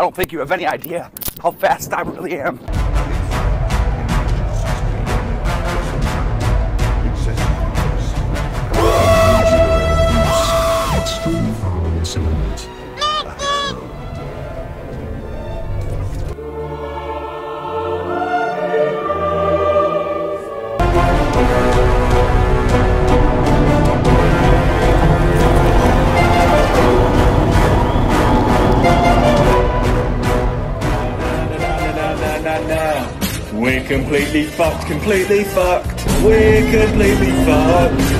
I don't think you have any idea how fast I really am. We're completely fucked, completely fucked. We're completely fucked.